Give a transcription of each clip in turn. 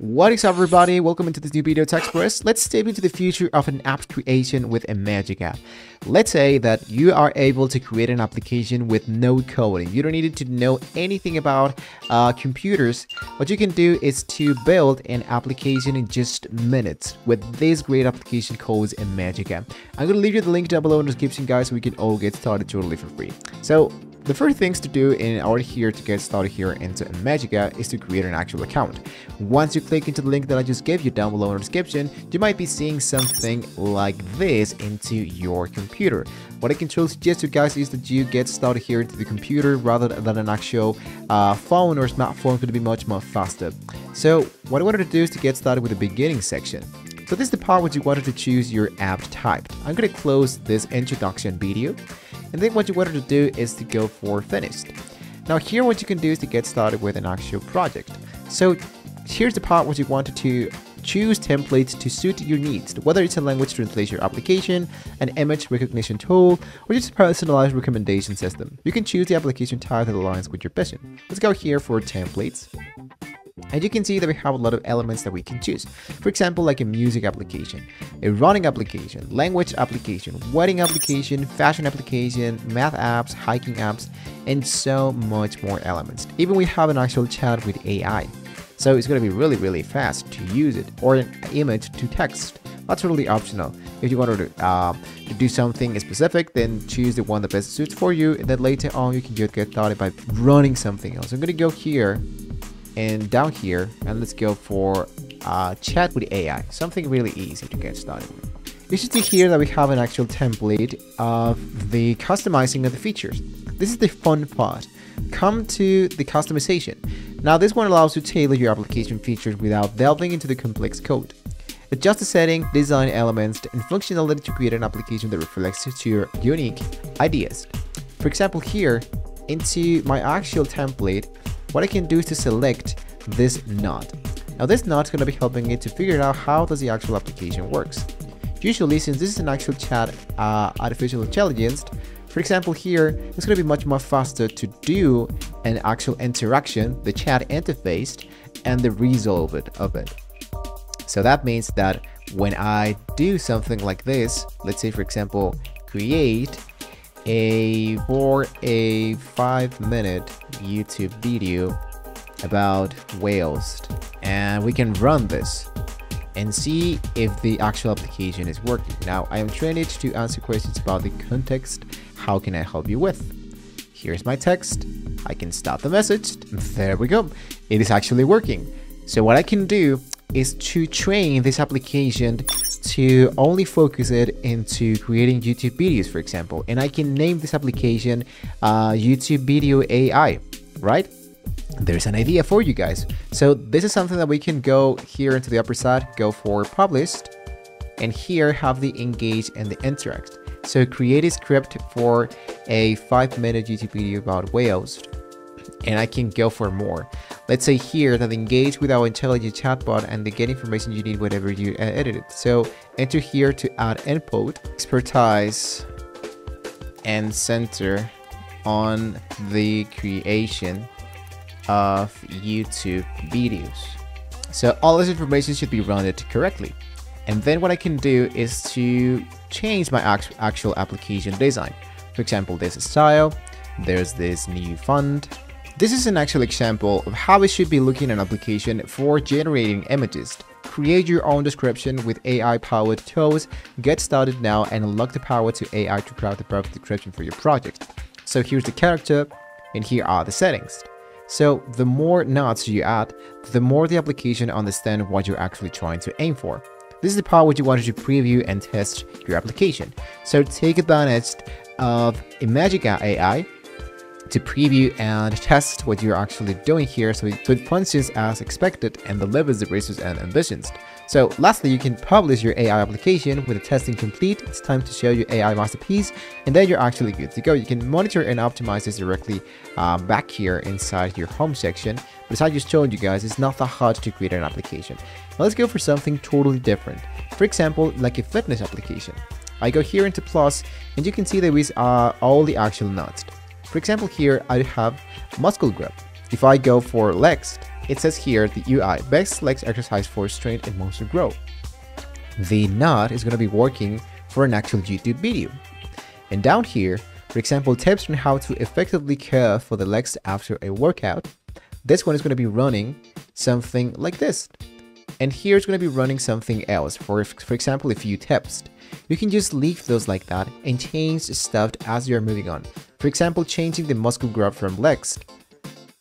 What is up, everybody? Welcome into this new video, Tech Express. Let's step into the future of an app creation with Imagica. Let's say that you are able to create an application with no coding. You don't need to know anything about computers. What you can do is to build an application in just minutes with this great application called Imagica. I'm going to leave you the link down below in the description, guys, so we can all get started totally for free. So the first things to do in order here to get started here into Imagica is to create an actual account. Once you click into the link that I just gave you down below in the description, you might be seeing something like this into your computer. What I can truly suggest you guys is that you get started here into the computer rather than an actual phone or smartphone. Could be much more faster. So what I wanted to do is to get started with the beginning section. So this is the part where you wanted to choose your app type. I'm going to close this introduction video. And then what you wanted to do is to go for finished. Now here what you can do is to get started with an actual project. So here's the part where you wanted to choose templates to suit your needs, whether it's a language to replace your application, an image recognition tool, or just a personalized recommendation system. You can choose the application type that aligns with your vision. Let's go here for templates. And you can see that we have a lot of elements that we can choose. For example, like a music application, a running application, language application, wedding application, fashion application, math apps, hiking apps, and so much more elements. Even we have an actual chat with AI. So it's going to be really, really fast to use it, or an image to text. That's really optional. If you want to do something specific, then choose the one that best suits for you. And then later on, you can get started by running something else. I'm going to go here and down here, and let's go for chat with AI, something really easy to get started with. You should see here that we have an actual template of the customizing of the features. This is the fun part. Come to the customization. Now this one allows you to tailor your application features without delving into the complex code. Adjust the setting, design elements, and functionality to create an application that reflects your unique ideas. For example, here into my actual template, what I can do is to select this node. Now this node is going to be helping it to figure out how does the actual application works. Usually, since this is an actual chat artificial intelligence, for example here, it's going to be much more faster to do an actual interaction, the chat interface, and the resolve of it. So that means that when I do something like this, let's say for example, create a 5-minute YouTube video about whales, and we can run this and see if the actual application is working. Now I am trained to answer questions about the context. How can I help you with? Here's my text. I can stop the message. There we go. It is actually working. So what I can do is to train this application to only focus it into creating YouTube videos, for example, and I can name this application YouTube Video AI, right? There's an idea for you guys. So this is something that we can go here into the upper side, go for published, and here have the engage and the interact. So create a script for a 5-minute YouTube video about whales, and I can go for more. Let's say here that engage with our intelligent chatbot and they get information you need whenever you edit it. So enter here to add input, expertise, and center on the creation of YouTube videos. So all this information should be rounded correctly. And then what I can do is to change my actual application design. For example, there's a style, there's this new font. This is an actual example of how it should be looking at an application for generating images. Create your own description with AI-powered tools. Get started now and unlock the power to AI to craft the perfect description for your project. So here's the character, and here are the settings. So the more nodes you add, the more the application understands what you're actually trying to aim for. This is the part where you wanted to preview and test your application. So take advantage of Imagica AI to preview and test what you're actually doing here, so it functions as expected and delivers the results and ambitions. So lastly, you can publish your AI application with the testing complete. It's time to show your AI masterpiece, and then you're actually good to go. You can monitor and optimize this directly back here inside your home section. But as I just showed you guys, it's not that hard to create an application. Now let's go for something totally different. For example, like a fitness application. I go here into plus, and you can see that these are all the actual nodes. For example, here I have muscle group. If I go for legs, It says here the UI, best selects exercise for strength and muscle growth. The knot is going to be working for an actual YouTube video. And down here, for example, tips on how to effectively care for the legs after a workout. This one is going to be running something like this. And here it's going to be running something else. For example, if you text, you can just leave those like that and change stuff as you're moving on. For example, changing the muscle growth from legs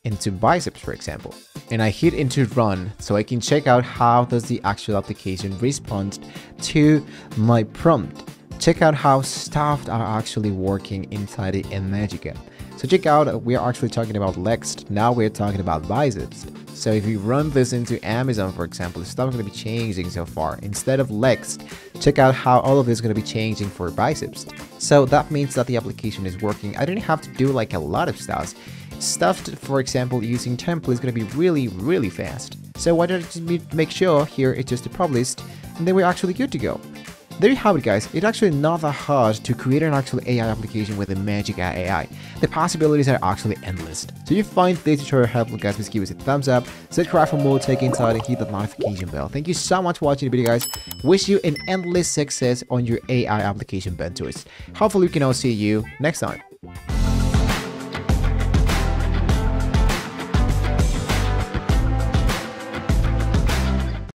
into biceps, for example. And I hit into run so I can check out how does the actual application responds to my prompt. Check out how stuff are actually working inside the Imagica. So check out, we are actually talking about legs, now we're talking about biceps. So if you run this into Amazon, for example, it's not going to be changing so far. Instead of legs, check out how all of this is going to be changing for biceps. So that means that the application is working. I don't have to do like a lot of stuff. Stuff, for example, using template is going to be really, really fast. So why don't I make sure here it's just published, and then we're actually good to go. There you have it, guys. It's actually not that hard to create an actual AI application with Imagica AI. The possibilities are actually endless. So if you find this tutorial helpful, guys, please give us a thumbs up, subscribe for more tech insight, and hit that notification bell. Thank you so much for watching the video, guys. Wish you an endless success on your AI application ventures. Hopefully, we can all see you next time.